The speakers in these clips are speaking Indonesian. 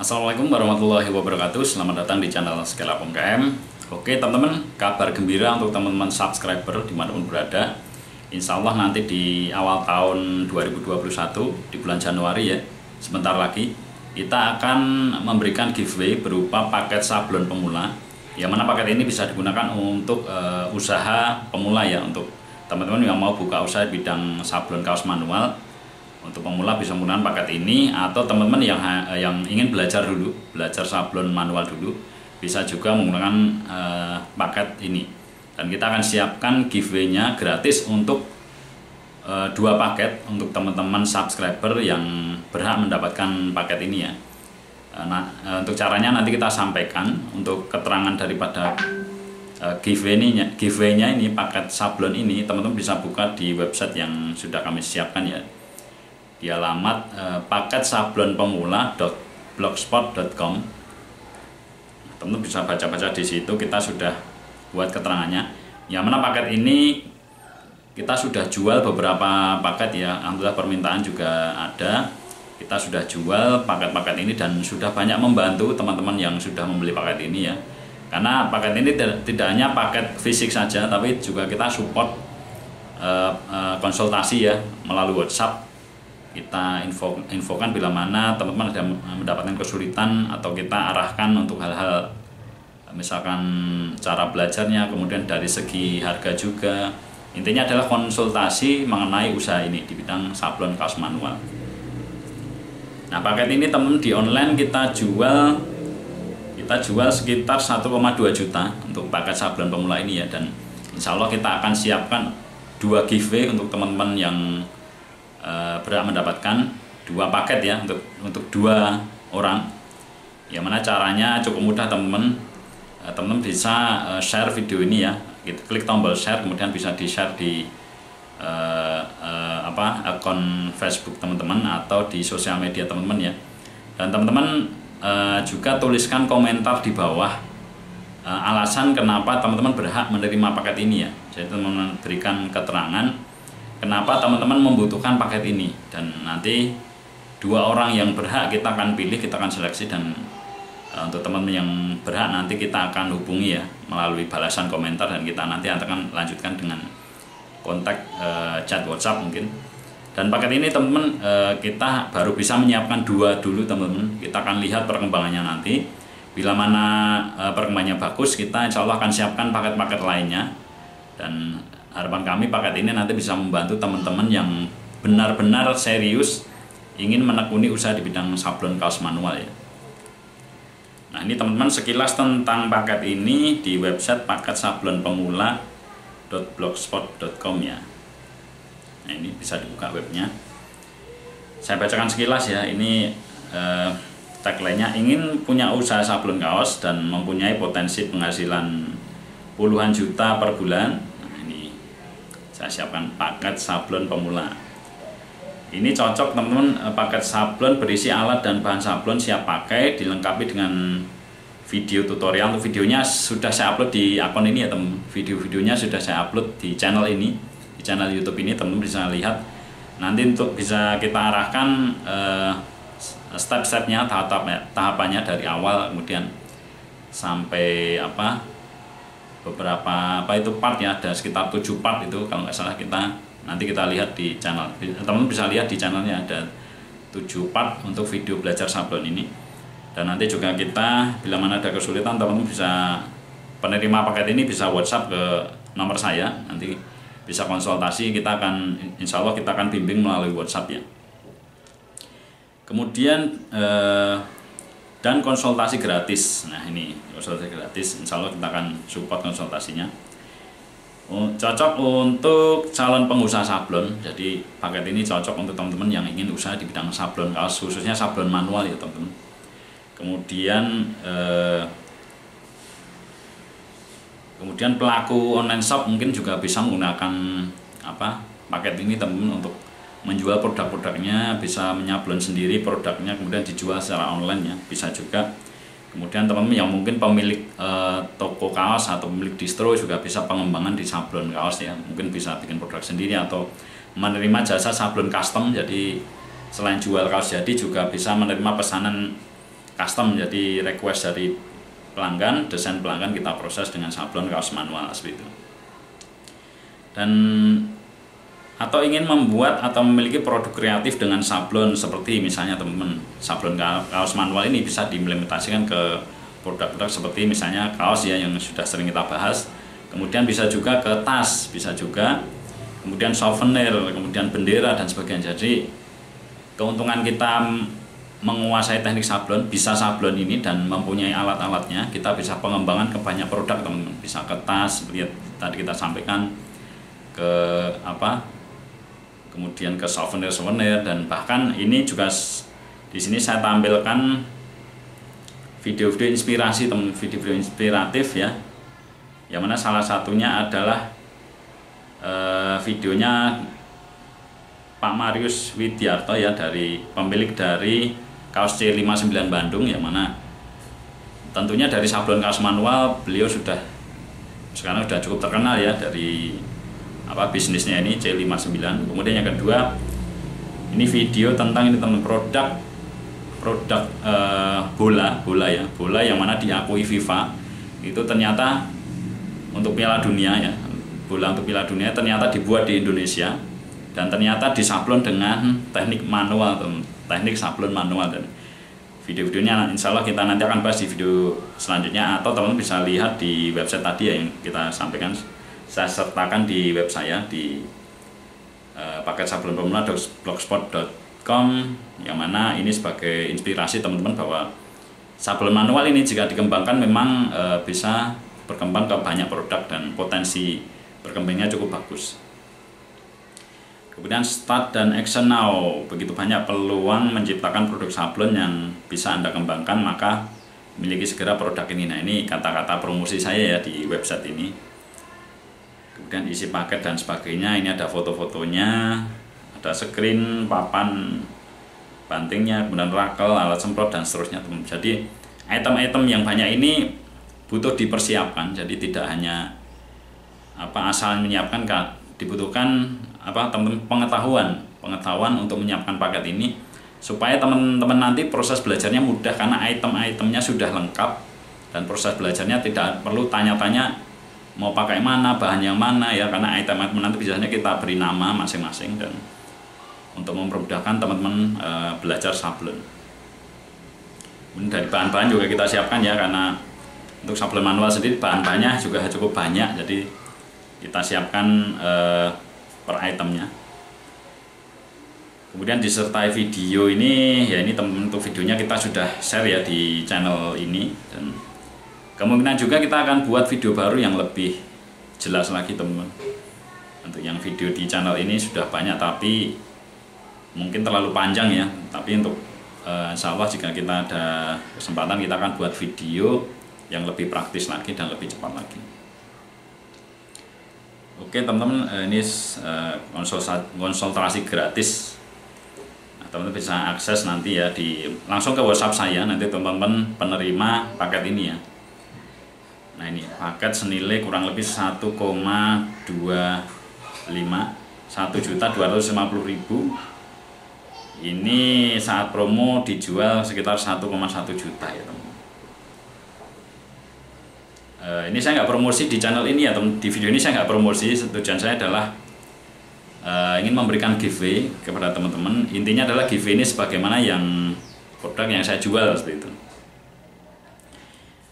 Assalamualaikum warahmatullahi wabarakatuh. Selamat datang di channel Scale Up UMKM. Oke teman-teman, kabar gembira untuk teman-teman subscriber dimanapun berada. Insya Allah nanti di awal tahun 2021 di bulan Januari ya, sebentar lagi kita akan memberikan giveaway berupa paket sablon pemula. Yang mana paket ini bisa digunakan untuk usaha pemula ya, untuk teman-teman yang mau buka usaha bidang sablon kaos manual. Untuk pemula bisa menggunakan paket ini, atau teman-teman yang ingin belajar sablon manual dulu bisa juga menggunakan paket ini. Dan kita akan siapkan giveaway-nya gratis untuk 2 paket untuk teman-teman subscriber yang berhak mendapatkan paket ini ya. Nah, untuk caranya nanti kita sampaikan untuk keterangan daripada giveaway-nya ini, paket sablon ini teman-teman bisa buka di website yang sudah kami siapkan ya. Di alamat paket sablon pemula.blogspot.com. Teman-teman bisa baca-baca di situ, kita sudah buat keterangannya. Yang mana paket ini kita sudah jual beberapa paket ya, alhamdulillah permintaan juga ada. Kita sudah jual paket-paket ini dan sudah banyak membantu teman-teman yang sudah membeli paket ini ya. Karena paket ini tidak hanya paket fisik saja, tapi juga kita support konsultasi ya melalui WhatsApp. Kita infokan bila mana teman-teman ada mendapatkan kesulitan, atau kita arahkan untuk hal-hal misalkan cara belajarnya, kemudian dari segi harga juga. Intinya adalah konsultasi mengenai usaha ini di bidang sablon kaos manual. Nah, paket ini teman-teman di online kita jual sekitar 1,2 juta untuk paket sablon pemula ini ya. Dan insya Allah kita akan siapkan 2 giveaway untuk teman-teman yang berhak mendapatkan 2 paket ya, untuk 2 orang. Yang mana caranya cukup mudah teman-teman. Teman-teman bisa share video ini ya. Kita klik tombol share, kemudian bisa di-share di akun Facebook teman-teman atau di sosial media teman-teman ya. Dan teman-teman juga tuliskan komentar di bawah alasan kenapa teman-teman berhak menerima paket ini ya. Jadi teman-teman berikan keterangan kenapa teman-teman membutuhkan paket ini, dan nanti 2 orang yang berhak kita akan pilih, kita akan seleksi, dan untuk teman-teman yang berhak nanti kita akan hubungi ya melalui balasan komentar, dan kita nanti akan lanjutkan dengan kontak chat WhatsApp mungkin. Dan paket ini teman-teman kita baru bisa menyiapkan 2 dulu teman-teman. Kita akan lihat perkembangannya nanti. Bila mana perkembangannya bagus, kita insya Allah akan siapkan paket-paket lainnya. Dan harapan kami paket ini nanti bisa membantu teman-teman yang benar-benar serius ingin menekuni usaha di bidang sablon kaos manual ya. Nah, ini teman-teman sekilas tentang paket ini di website paketsablonpemula.blogspot.com ya. Nah, ini bisa dibuka webnya. Saya bacakan sekilas ya. Ini tagline-nya, ingin punya usaha sablon kaos dan mempunyai potensi penghasilan puluhan juta per bulan. Saya siapkan paket sablon pemula. Ini cocok teman-teman, paket sablon berisi alat dan bahan sablon siap pakai, dilengkapi dengan video tutorial. Untuk videonya sudah saya upload di akun ini ya teman. Video-videonya sudah saya upload di channel ini, di channel YouTube ini teman-teman bisa lihat. Nanti untuk bisa kita arahkan step-stepnya, tahapannya dari awal kemudian sampai beberapa part ya, ada sekitar 7 part itu kalau nggak salah. Kita nanti kita lihat di channel, teman-teman bisa lihat di channelnya ada 7 part untuk video belajar sablon ini. Dan nanti juga kita bila mana ada kesulitan, teman-teman bisa, penerima paket ini bisa WhatsApp ke nomor saya, nanti bisa konsultasi. Kita akan insya Allah kita akan bimbing melalui WhatsApp ya. Kemudian dan konsultasi gratis. Nah, ini konsultasi gratis, insya Allah kita akan support konsultasinya. Cocok untuk calon pengusaha sablon. Jadi paket ini cocok untuk teman-teman yang ingin usaha di bidang sablon kaos, khususnya sablon manual ya teman-teman. Kemudian pelaku online shop mungkin juga bisa menggunakan paket ini teman-teman untuk menjual produk-produknya, bisa menyablon sendiri produknya kemudian dijual secara online ya, bisa juga. Kemudian teman-teman yang mungkin pemilik toko kaos atau pemilik distro juga bisa pengembangan di sablon kaos ya, mungkin bisa bikin produk sendiri atau menerima jasa sablon custom. Jadi selain jual kaos jadi juga bisa menerima pesanan custom, jadi request dari pelanggan, desain pelanggan kita proses dengan sablon kaos manual seperti itu. Dan atau ingin membuat atau memiliki produk kreatif dengan sablon, seperti misalnya teman-teman, sablon kaos manual ini bisa diimplementasikan ke produk-produk seperti misalnya kaos ya yang sudah sering kita bahas, kemudian bisa juga ke tas, bisa juga kemudian souvenir, kemudian bendera dan sebagainya. Jadi keuntungan kita menguasai teknik sablon, bisa sablon ini dan mempunyai alat-alatnya, kita bisa pengembangan ke banyak produk teman-teman, bisa ke tas seperti tadi kita sampaikan, ke apa, kemudian ke souvenir-souvenir. Dan bahkan ini juga di sini saya tampilkan video-video inspirasi teman, video-video inspiratif ya, yang mana salah satunya adalah videonya Pak Marius Widiarto ya, dari pemilik dari kaos C59 Bandung, yang mana tentunya dari sablon kaos manual beliau sudah sekarang sudah cukup terkenal ya dari apa bisnisnya ini C59. Kemudian yang kedua ini video tentang ini teman, produk bola yang mana diakui FIFA itu ternyata untuk Piala Dunia ya, bola untuk Piala Dunia ternyata dibuat di Indonesia dan ternyata disablon dengan teknik manual teman, teknik sablon manual. Dan video-videonya insya Allah kita nanti akan bahas di video selanjutnya, atau teman bisa lihat di website tadi ya, yang kita sampaikan, saya sertakan di web saya di paket sablon pemula blogspot.com, yang mana ini sebagai inspirasi teman-teman bahwa sablon manual ini jika dikembangkan memang bisa berkembang ke banyak produk dan potensi berkembangnya cukup bagus. Kemudian start dan action now, begitu banyak peluang menciptakan produk sablon yang bisa Anda kembangkan, maka miliki segera produk ini. Nah ini kata-kata promosi saya ya di website ini. Kemudian isi paket dan sebagainya, ini ada foto-fotonya, ada screen, papan bantingnya, kemudian rakel, alat semprot dan seterusnya teman. Jadi item-item yang banyak ini butuh dipersiapkan, jadi tidak hanya apa asal menyiapkan, dibutuhkan apa teman-teman pengetahuan untuk menyiapkan paket ini supaya teman-teman nanti proses belajarnya mudah karena item-itemnya sudah lengkap dan proses belajarnya tidak perlu tanya-tanya mau pakai mana, bahan yang mana ya, karena item-item nanti biasanya kita beri nama masing-masing dan untuk mempermudahkan teman-teman belajar sablon. Kemudian dari bahan-bahan juga kita siapkan ya, karena untuk sablon manual sendiri bahan-bahannya juga cukup banyak, jadi kita siapkan per itemnya. Kemudian disertai video ini ya, ini teman-teman untuk videonya kita sudah share ya di channel ini, dan kemungkinan juga kita akan buat video baru yang lebih jelas lagi teman-teman. Untuk yang video di channel ini sudah banyak tapi mungkin terlalu panjang ya, tapi untuk insya Allah jika kita ada kesempatan kita akan buat video yang lebih praktis lagi dan lebih cepat lagi. Oke teman-teman, ini konsultasi gratis. Teman-teman bisa akses nanti ya langsung ke WhatsApp saya nanti teman-teman penerima paket ini ya. Nah ini paket senilai kurang lebih 1,250.000 ini saat promo dijual sekitar 1,1 juta ya teman. Ini saya nggak promosi di channel ini ya teman, di video ini saya nggak promosi, tujuan saya adalah ingin memberikan giveaway kepada teman-teman. Intinya adalah giveaway ini sebagaimana yang produk yang saya jual seperti itu.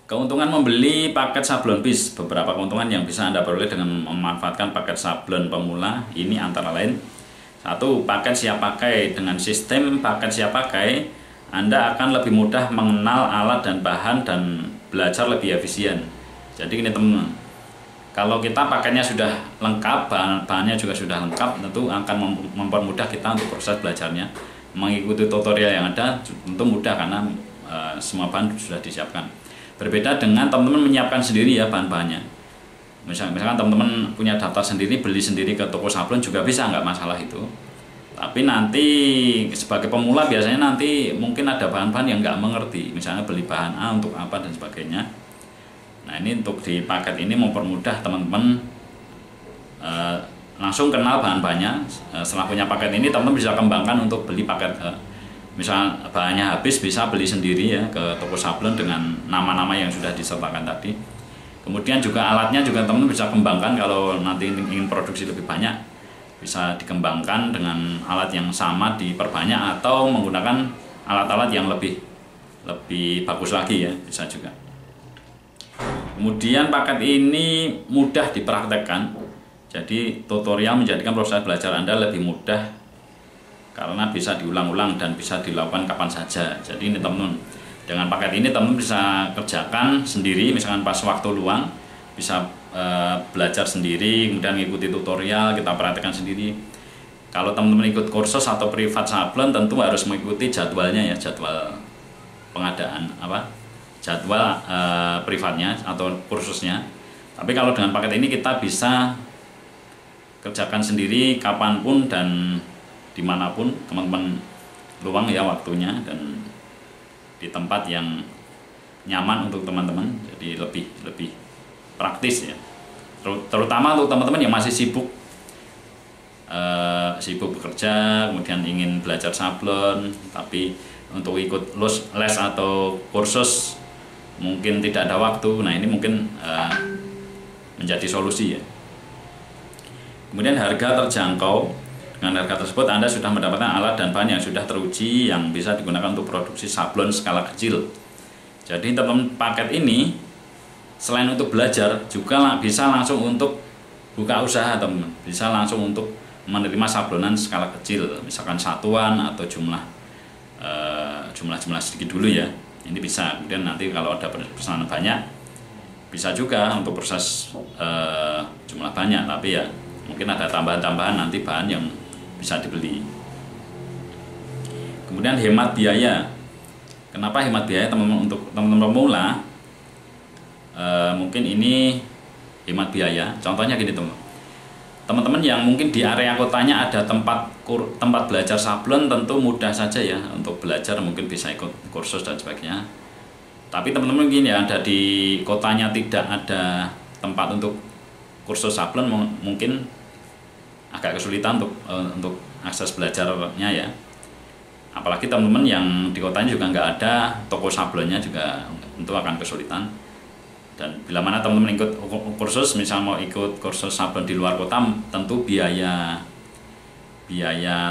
Keuntungan membeli paket sablon bis, beberapa keuntungan yang bisa Anda peroleh dengan memanfaatkan paket sablon pemula ini antara lain: 1. Paket siap pakai. Dengan sistem paket siap pakai, Anda akan lebih mudah mengenal alat dan bahan dan belajar lebih efisien. Jadi gini teman, kalau kita paketnya sudah lengkap, bahan-bahannya juga sudah lengkap, tentu akan mempermudah kita untuk proses belajarnya. Mengikuti tutorial yang ada tentu mudah karena semua bahan sudah disiapkan. Berbeda dengan teman-teman menyiapkan sendiri ya bahan-bahannya. Misalkan teman-teman punya daftar sendiri, beli sendiri ke toko sablon juga bisa, nggak masalah itu. Tapi nanti sebagai pemula biasanya nanti mungkin ada bahan-bahan yang nggak mengerti. Misalnya beli bahan A untuk apa dan sebagainya. Nah ini untuk di paket ini mempermudah teman-teman langsung kenal bahan-bahannya. Setelah punya paket ini teman-teman bisa kembangkan untuk beli paket misal bahannya habis bisa beli sendiri ya ke toko sablon dengan nama-nama yang sudah disertakan tadi. Kemudian juga alatnya juga teman-teman bisa kembangkan, kalau nanti ingin produksi lebih banyak bisa dikembangkan dengan alat yang sama, diperbanyak atau menggunakan alat-alat yang lebih bagus lagi ya, bisa juga. Kemudian paket ini mudah dipraktekkan, jadi tutorial menjadikan proses belajar Anda lebih mudah karena bisa diulang-ulang dan bisa dilakukan kapan saja. Jadi ini teman-teman, dengan paket ini teman-teman bisa kerjakan sendiri, misalkan pas waktu luang bisa belajar sendiri, kemudian ngikuti tutorial, kita perhatikan sendiri. Kalau teman-teman ikut kursus atau privat sablon tentu harus mengikuti jadwalnya ya, jadwal pengadaan jadwal privatnya atau kursusnya. Tapi kalau dengan paket ini kita bisa kerjakan sendiri kapanpun dan dimanapun teman-teman luang ya waktunya, dan di tempat yang nyaman untuk teman-teman, jadi lebih praktis ya, terutama untuk teman-teman yang masih sibuk bekerja kemudian ingin belajar sablon tapi untuk ikut les atau kursus mungkin tidak ada waktu. Nah ini mungkin menjadi solusi ya. Kemudian harga terjangkau. Dengan harga tersebut Anda sudah mendapatkan alat dan bahan yang sudah teruji yang bisa digunakan untuk produksi sablon skala kecil. Jadi teman-teman, paket ini selain untuk belajar juga bisa langsung untuk buka usaha teman-teman. Bisa langsung untuk menerima sablonan skala kecil, misalkan satuan atau jumlah sedikit dulu ya, ini bisa. Kemudian nanti kalau ada pesanan banyak bisa juga untuk proses jumlah banyak, tapi ya mungkin ada tambahan-tambahan nanti bahan yang bisa dibeli. Kemudian hemat biaya. Kenapa hemat biaya teman-teman? Untuk teman-teman pemula mungkin ini hemat biaya. Contohnya gini teman-teman, teman-teman yang mungkin di area kotanya ada tempat belajar sablon tentu mudah saja ya untuk belajar, mungkin bisa ikut kursus dan sebagainya. Tapi teman-teman mungkin ya ada di kotanya tidak ada tempat untuk kursus sablon, mungkin agak kesulitan untuk akses belajarnya ya. Apalagi teman-teman yang di kotanya juga nggak ada toko sablonnya juga tentu akan kesulitan. Dan bila mana teman-teman ikut kursus, misal mau ikut kursus sablon di luar kota, tentu biaya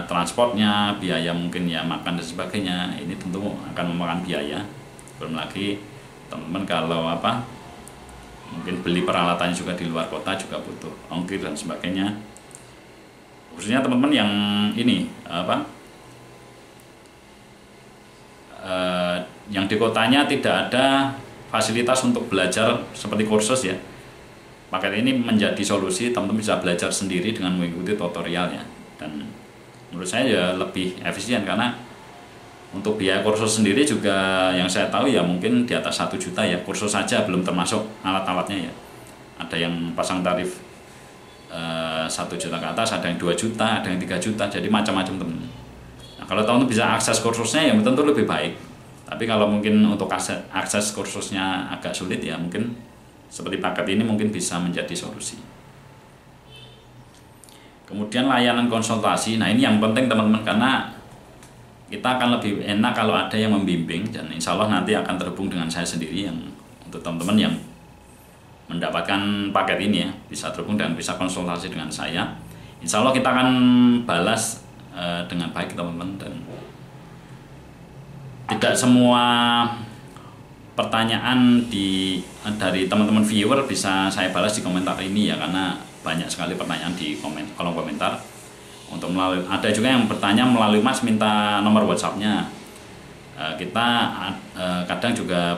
transportnya, biaya mungkin ya makan dan sebagainya, ini tentu akan memakan biaya. Belum lagi teman-teman kalau mungkin beli peralatannya juga di luar kota juga butuh ongkir dan sebagainya. Khususnya teman-teman yang ini yang di kotanya tidak ada fasilitas untuk belajar seperti kursus ya, paket ini menjadi solusi. Teman-teman bisa belajar sendiri dengan mengikuti tutorialnya, dan menurut saya ya lebih efisien karena untuk biaya kursus sendiri juga yang saya tahu ya mungkin di atas 1 juta ya, kursus saja, belum termasuk alat-alatnya ya. Ada yang pasang tarif 1 juta ke atas, ada yang 2 juta, ada yang 3 juta, jadi macam-macam teman-teman. Nah, kalau teman-teman bisa akses kursusnya ya tentu lebih baik. Tapi kalau mungkin untuk akses kursusnya agak sulit ya, mungkin seperti paket ini mungkin bisa menjadi solusi. Kemudian layanan konsultasi. Nah ini yang penting teman-teman, karena kita akan lebih enak kalau ada yang membimbing, dan insya Allah nanti akan terhubung dengan saya sendiri yang untuk teman-teman yang mendapatkan paket ini ya, bisa terhubung dan bisa konsultasi dengan saya. Insya Allah kita akan balas dengan baik teman-teman, dan tidak semua pertanyaan dari teman-teman viewer bisa saya balas di komentar ini ya, karena banyak sekali pertanyaan di kolom komentar. Ada juga yang bertanya melalui Mas minta nomor WhatsApp-nya. Kita kadang juga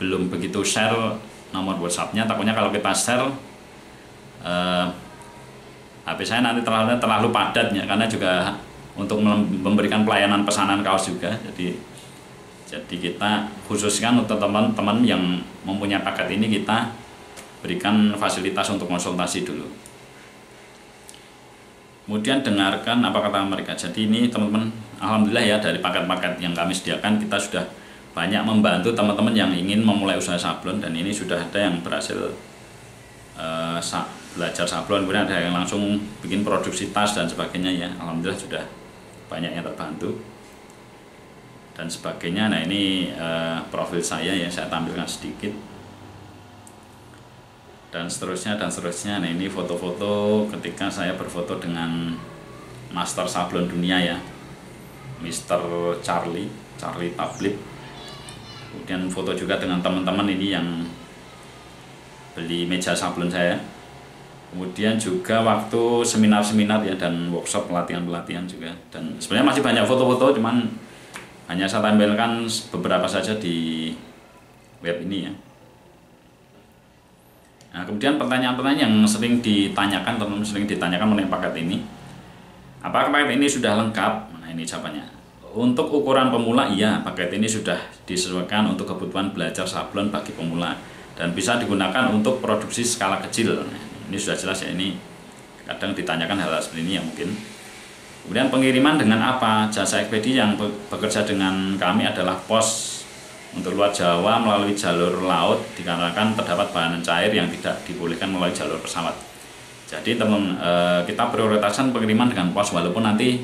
belum begitu share nomor WhatsApp-nya, takutnya kalau kita share HP saya nanti terlalu padat ya, karena juga untuk memberikan pelayanan pesanan kaos juga. Jadi kita khususkan untuk teman-teman yang mempunyai paket ini, kita berikan fasilitas untuk konsultasi dulu. Kemudian dengarkan apa kata mereka. Jadi ini teman-teman, alhamdulillah ya, dari paket-paket yang kami sediakan kita sudah banyak membantu teman-teman yang ingin memulai usaha sablon, dan ini sudah ada yang berhasil belajar sablon, kemudian ada yang langsung bikin produksi tas dan sebagainya ya. Alhamdulillah sudah banyak yang terbantu. dan sebagainya. Nah ini profil saya ya, saya tampilkan sedikit, dan seterusnya dan seterusnya. Nah ini foto-foto ketika saya berfoto dengan master sablon dunia ya, Mister Charlie Tablib. Kemudian foto juga dengan teman-teman ini yang beli meja sablon saya. Kemudian juga waktu seminar-seminar ya, dan workshop, pelatihan-pelatihan juga. Dan sebenarnya masih banyak foto-foto, cuman hanya saya tampilkan beberapa saja di web ini ya. Nah kemudian pertanyaan-pertanyaan yang sering ditanyakan, teman-teman sering ditanyakan mengenai paket ini. Apakah paket ini sudah lengkap? Nah ini jawabannya. Untuk ukuran pemula, iya, paket ini sudah disesuaikan untuk kebutuhan belajar sablon bagi pemula, dan bisa digunakan untuk produksi skala kecil. Nah, ini sudah jelas ya, ini kadang ditanyakan hal-hal seperti ini ya mungkin. Kemudian pengiriman dengan apa? Jasa ekspedisi yang bekerja dengan kami adalah pos untuk luar Jawa melalui jalur laut, dikarenakan terdapat bahan cair yang tidak dibolehkan melalui jalur pesawat. Jadi teman, kita prioritaskan pengiriman dengan pos, walaupun nanti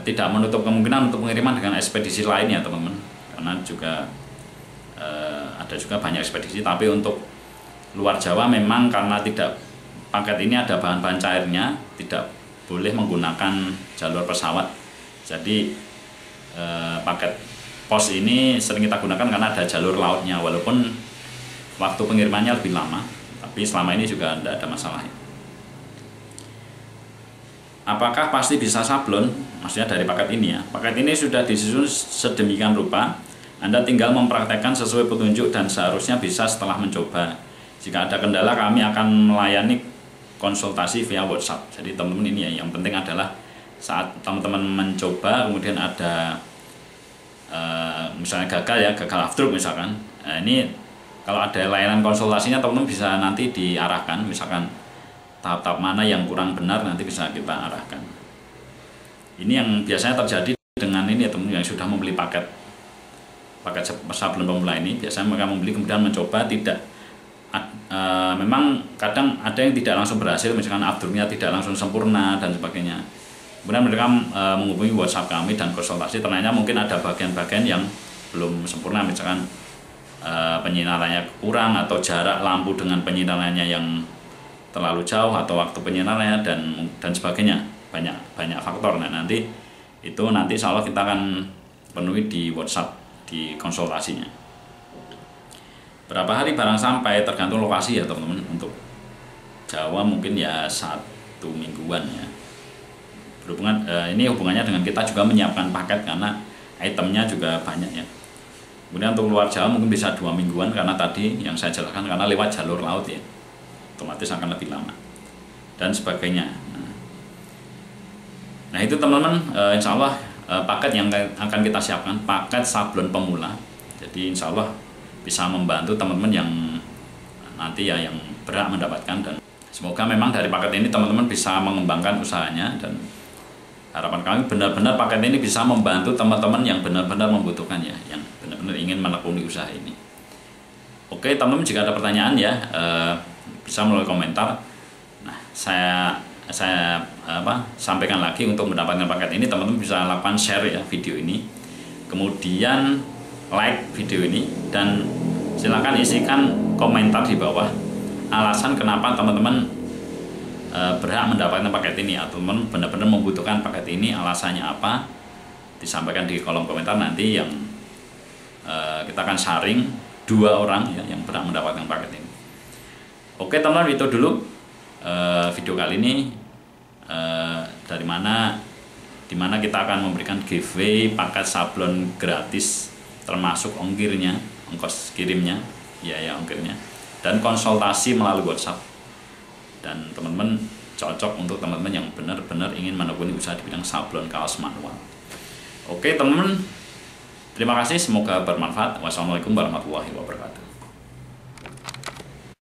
tidak menutup kemungkinan untuk pengiriman dengan ekspedisi lain ya teman-teman, karena juga ada juga banyak ekspedisi. Tapi untuk luar Jawa memang karena tidak, paket ini ada bahan-bahan cairnya, tidak boleh menggunakan jalur pesawat. Jadi paket pos ini sering kita gunakan karena ada jalur lautnya, walaupun waktu pengirimannya lebih lama, tapi selama ini juga tidak ada masalah. Apakah pasti bisa sablon? Maksudnya dari paket ini ya. Paket ini sudah disusun sedemikian rupa, Anda tinggal mempraktekkan sesuai petunjuk dan seharusnya bisa setelah mencoba. Jika ada kendala, kami akan melayani konsultasi via WhatsApp. Jadi teman-teman ini ya, yang penting adalah saat teman-teman mencoba, kemudian ada misalnya gagal ya, gagal after misalkan. Nah, ini kalau ada layanan konsultasinya, teman-teman bisa nanti diarahkan, misalkan tahap-tahap mana yang kurang benar nanti bisa kita arahkan. Ini yang biasanya terjadi dengan ini ya teman-teman yang sudah membeli paket sablon pemula ini. Biasanya mereka membeli kemudian mencoba, tidak. Memang kadang ada yang tidak langsung berhasil, misalkan afternya tidak langsung sempurna dan sebagainya. Kemudian mereka menghubungi WhatsApp kami dan konsultasi, ternyata mungkin ada bagian-bagian yang belum sempurna, misalkan penyinarannya kurang, atau jarak lampu dengan penyinarannya yang terlalu jauh, atau waktu penyinarannya dan sebagainya. Banyak faktor. Nah, nanti itu insya Allah kita akan penuhi di WhatsApp, di konsultasinya. Berapa hari barang sampai, tergantung lokasi ya teman-teman. Untuk Jawa mungkin ya 1 mingguan ya. Berhubungan ini hubungannya dengan kita juga menyiapkan paket, karena itemnya juga banyak ya. Kemudian untuk luar Jawa mungkin bisa 2 mingguan, karena tadi yang saya jelaskan, karena lewat jalur laut ya, otomatis akan lebih lama dan sebagainya. Nah itu teman-teman, insya Allah paket yang akan kita siapkan, paket sablon pemula. Jadi insya Allah bisa membantu teman-teman yang nanti ya, yang berhak mendapatkan. Dan semoga memang dari paket ini teman-teman bisa mengembangkan usahanya, dan harapan kami benar-benar paket ini bisa membantu teman-teman yang benar-benar membutuhkan ya, yang benar-benar ingin menekuni usaha ini. Oke teman-teman, jika ada pertanyaan ya bisa melalui komentar. Nah saya sampaikan lagi, untuk mendapatkan paket ini teman-teman bisa lakukan share ya video ini, kemudian like video ini, dan silahkan isikan komentar di bawah alasan kenapa teman-teman berhak mendapatkan paket ini, atau teman-teman benar-benar membutuhkan paket ini, alasannya apa, disampaikan di kolom komentar. Nanti yang kita akan sharing 2 orang ya, yang berhak mendapatkan paket ini. Oke teman-teman, itu dulu video kali ini, dimana kita akan memberikan giveaway paket sablon gratis, termasuk ongkirnya, ongkos kirimnya, ongkirnya, dan konsultasi melalui WhatsApp. Dan teman-teman cocok untuk teman-teman yang benar-benar ingin menekuni usaha di bidang sablon kaos manual. Oke teman-teman, terima kasih, semoga bermanfaat. Wassalamualaikum warahmatullahi wabarakatuh.